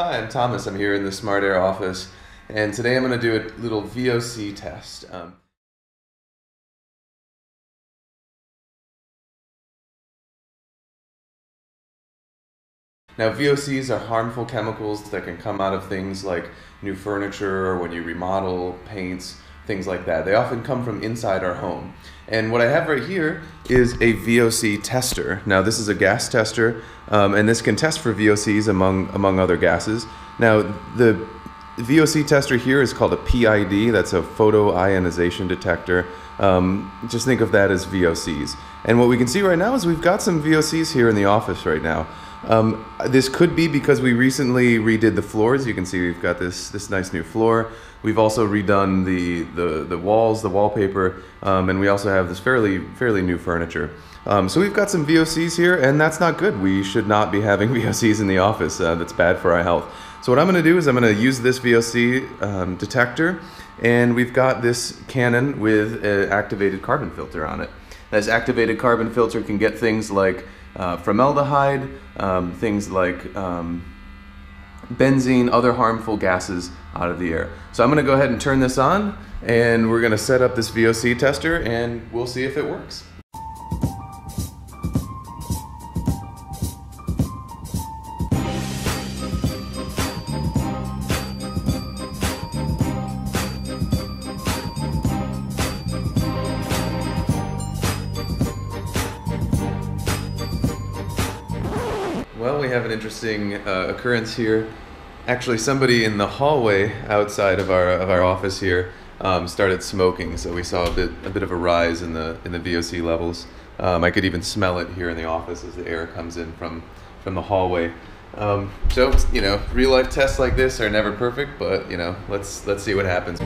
Hi, I'm Thomas. I'm here in the Smart Air office, and today I'm going to do a little VOC test. Now, VOCs are harmful chemicals that can come out of things like new furniture or when you remodel, paints, things like that. They often come from inside our home. And what I have right here is a VOC tester. Now, this is a gas tester, and this can test for VOCs among other gases. Now, the VOC tester here is called a PID. That's a photoionization detector. Just think of that as VOCs. And what we can see right now is we've got some VOCs here in the office right now. This could be because we recently redid the floors. You can see we've got this nice new floor. We've also redone the walls, the wallpaper, and we also have this fairly new furniture. So we've got some VOCs here, and that's not good. We should not be having VOCs in the office. That's bad for our health. So what I'm going to do is I'm going to use this VOC detector, and we've got this Canon with an activated carbon filter on it. This activated carbon filter can get things like formaldehyde, things like benzene, other harmful gases out of the air. So I'm going to go ahead and turn this on, and we're going to set up this VOC tester, and we'll see if it works. Well, we have an interesting occurrence here. Actually, somebody in the hallway outside of our office here started smoking, so we saw a bit of a rise in the VOC levels. I could even smell it here in the office as the air comes in from the hallway. So, you know, real life tests like this are never perfect, but you know, let's see what happens.